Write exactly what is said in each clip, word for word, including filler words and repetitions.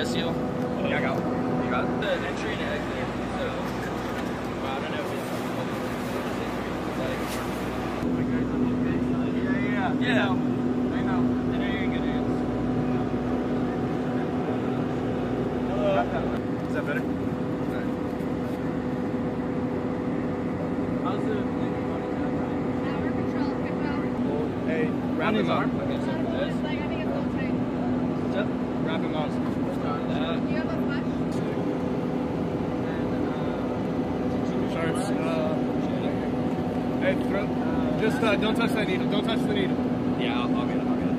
chest seal? Yeah, I got one. You got the entry and exit, so well, I don't know if it's like... Yeah, yeah, yeah. Yeah. Yeah. Is that better? How's the power control? Hey, wrap him on. Okay, so this. Like, I think it's all tight. Just wrap him on. Do you have a flash? Sharps. Uh, hey, throw. Just uh, don't touch that needle. Don't touch the needle. Yeah, I'll, I'll get it. I'll get it.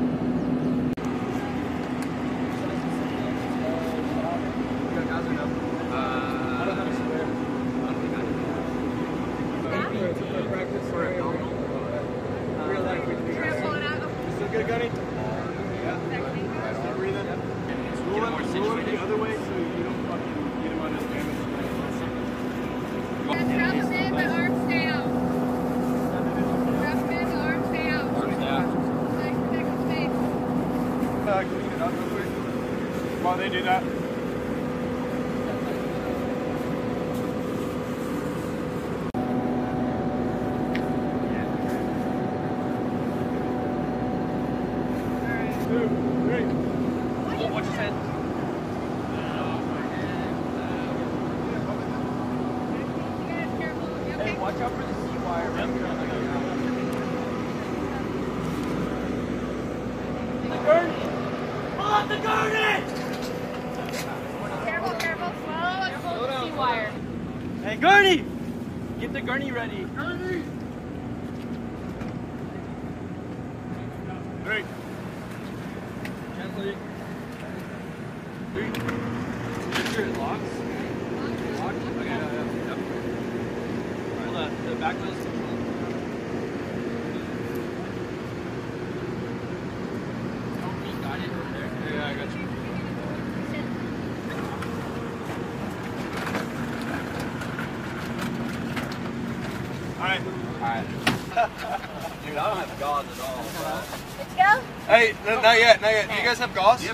While they do that. Get the gurney ready. Gurney! Three. Gently. Three. Make sure it locks. Locked? Okay, yeah, yeah. Yep. Pull the, the back wheels. Oh, you got it over there. Yeah, I got you. Alright. Alright. Dude, I don't have gauze at all, bro. Let's go? Hey, no, not yet, not yet. Do you guys have gauze?